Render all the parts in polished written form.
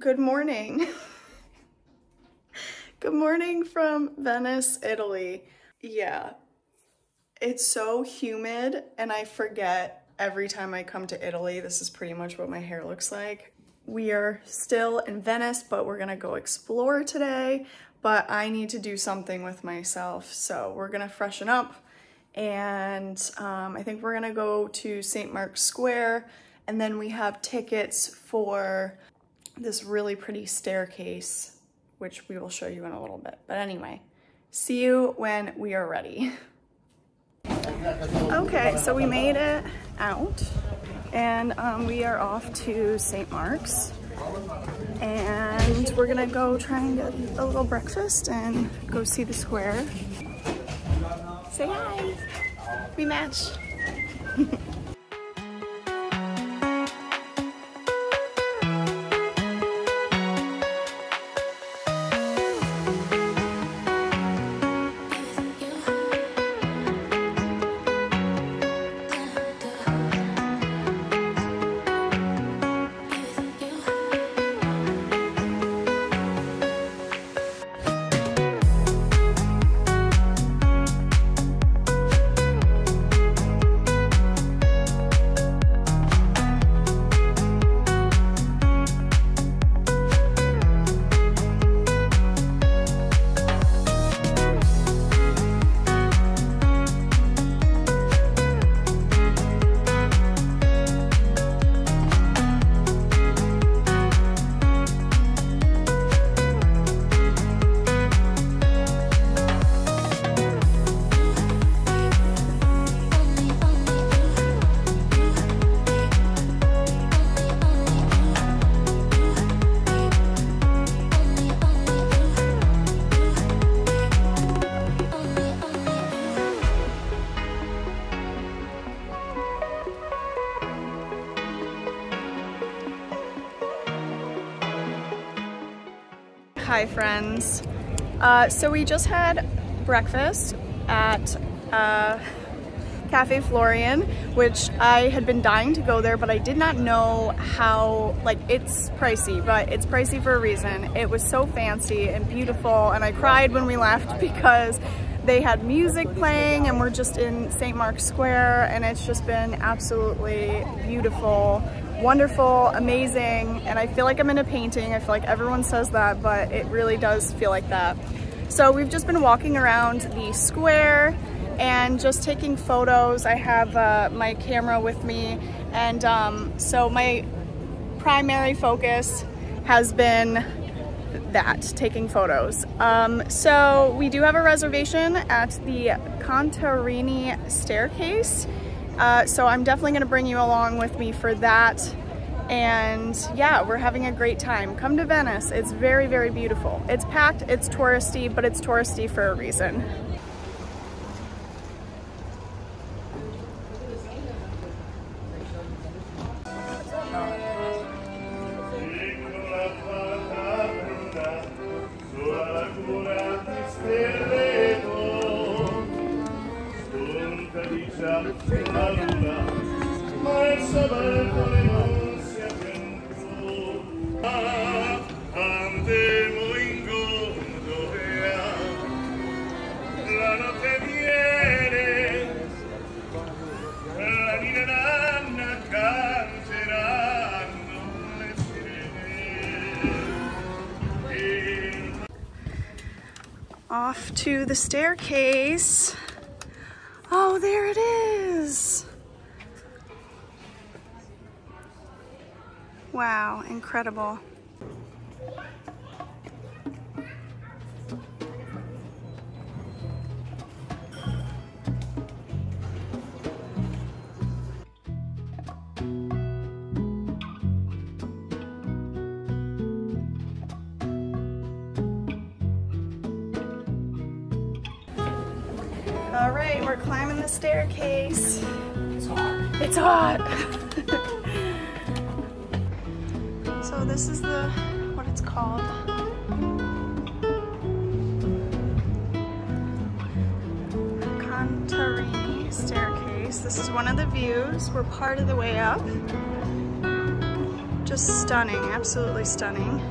Good morning. Good morning from Venice, Italy. Yeah, it's so humid and I forget every time I come to Italy, this is pretty much what my hair looks like. We are still in Venice, but we're gonna go explore today, but I need to do something with myself. So we're gonna freshen up and I think we're gonna go to St. Mark's Square and then we have tickets for this really pretty staircase, which we will show you in a little bit. But anyway, see you when we are ready. Okay, so we made it out and we are off to St. Mark's and we're gonna go try and get a little breakfast and go see the square. Say hi, we match. Hi friends, so we just had breakfast at Cafe Florian, which I had been dying to go there, but I did not know how, like, it's pricey, but it's pricey for a reason. It was so fancy and beautiful and I cried when we left because they had music playing and we're just in St. Mark's Square and it's just been absolutely beautiful. Wonderful, amazing, and I feel like I'm in a painting. I feel like everyone says that, but it really does feel like that. So we've just been walking around the square and just taking photos. I have my camera with me, and so my primary focus has been that, taking photos. So we do have a reservation at the Contarini Staircase. So I'm definitely gonna bring you along with me for that. And yeah, we're having a great time. Come to Venice, it's very, very beautiful. It's packed, it's touristy, but it's touristy for a reason. Off to the staircase. Oh, there it is. Wow, incredible. All right, we're climbing the staircase. It's hot. It's hot. So this is what it's called. Contarini Staircase. This is one of the views. We're part of the way up. Just stunning, absolutely stunning.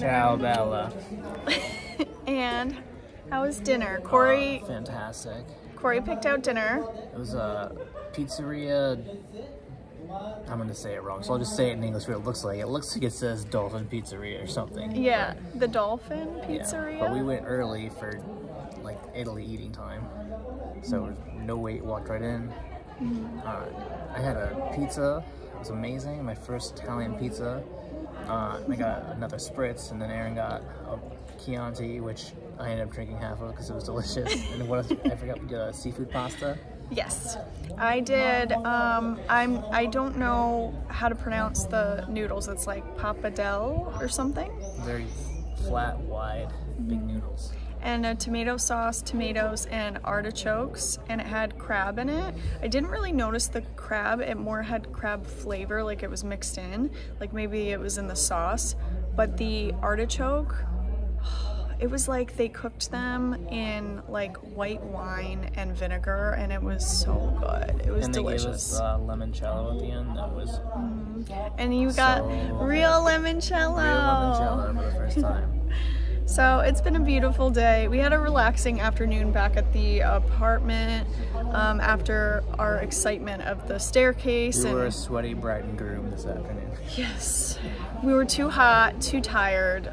Ciao, Bella. And how was dinner? Corey... fantastic. Corey picked out dinner. It was a pizzeria... I'm going to say it wrong, so I'll just say it in English what it looks like. It looks like it says Dolphin Pizzeria or something. Yeah, but, the Dolphin Pizzeria? Yeah, but we went early for, like, Italy eating time. So no wait, walked right in. Mm-hmm. I had a pizza. It was amazing. My first Italian pizza. I got another spritz, and then Aaron got a Chianti, which I ended up drinking half of because it was delicious. And what else? I forgot the seafood pasta. Yes, I did. I don't know how to pronounce the noodles. It's like pappardelle or something. Very flat, wide, big noodles. And a tomato sauce, tomatoes, and artichokes, and it had crab in it. I didn't really notice the crab, it more had crab flavor, like it was mixed in, like maybe it was in the sauce, but the artichoke, it was like they cooked them in like white wine and vinegar, and it was so good. It was and they delicious. Gave us limoncello at the end. That was and you got real limoncello for the first time. So it's been a beautiful day. We had a relaxing afternoon back at the apartment after our excitement of the staircase. We were a sweaty bride and groom this afternoon. Yes. We were too hot, too tired.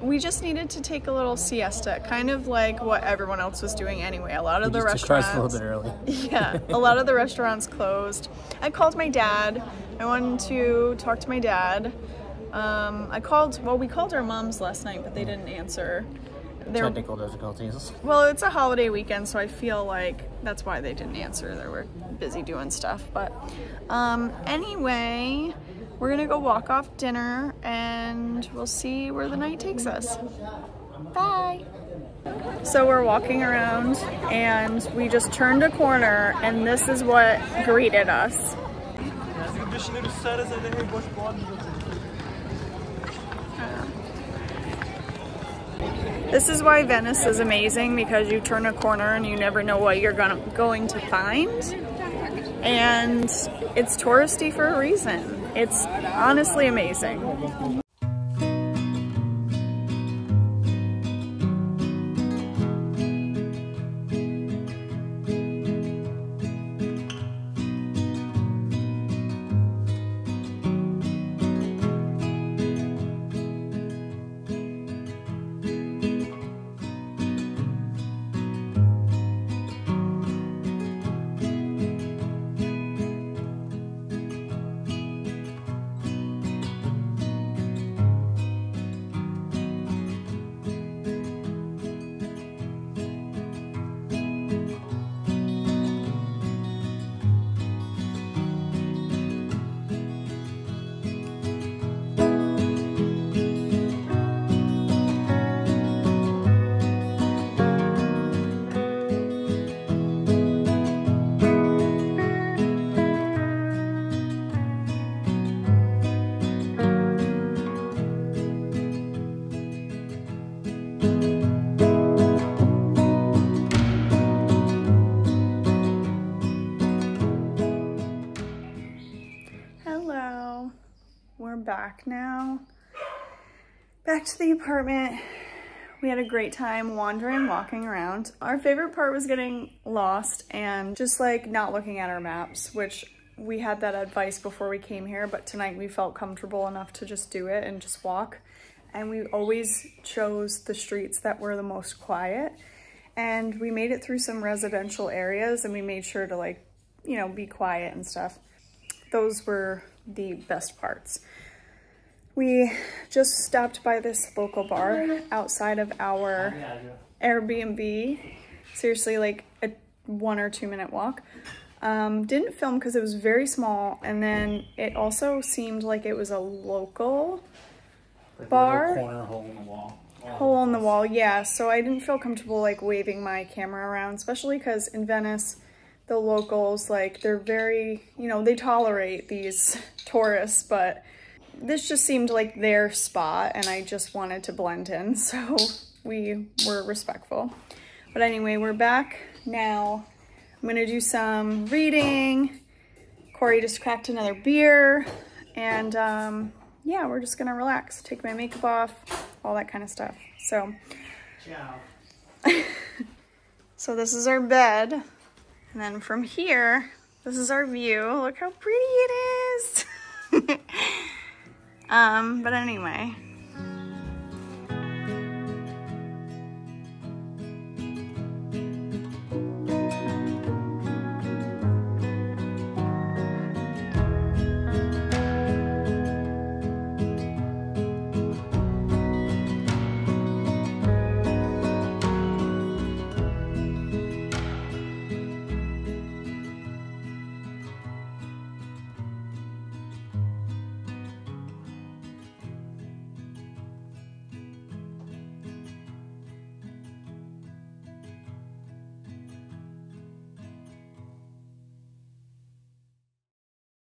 We just needed to take a little siesta, kind of like what everyone else was doing anyway. A lot of the restaurants a little bit early. Yeah, a lot of the restaurants closed. I called my dad. I wanted to talk to my dad. We called our moms last night, but they didn't answer. Technical difficulties. Well, it's a holiday weekend, so I feel like that's why they didn't answer. They were busy doing stuff. But anyway, we're gonna go walk off dinner and we'll see where the night takes us. Bye. So we're walking around and we just turned a corner and this is what greeted us. This is why Venice is amazing, because you turn a corner and you never know what you're going to find. And it's touristy for a reason. It's honestly amazing. Back now, back to the apartment. We had a great time wandering, walking around. Our favorite part was getting lost and just like not looking at our maps, which we had that advice before we came here, but tonight we felt comfortable enough to just do it and just walk. and we always chose the streets that were the most quiet. And we made it through some residential areas, and we made sure to, like, you know, be quiet and stuff. Those were the best parts. We just stopped by this local bar outside of our Airbnb. Seriously, like a 1 or 2 minute walk. Didn't film because it was very small, and then it also seemed like it was a local bar. Corner hole in the wall. Hole in the wall, yeah. So I didn't feel comfortable, like, waving my camera around, especially because in Venice, the locals, like, they're very, you know, they tolerate these tourists, but this just seemed like their spot, and I just wanted to blend in, so we were respectful. But anyway, we're back now. I'm gonna do some reading. Corey just cracked another beer, and yeah, we're just gonna relax, take my makeup off, all that kind of stuff. So, ciao. So this is our bed, and then from here, this is our view. Look how pretty it is. But anyway.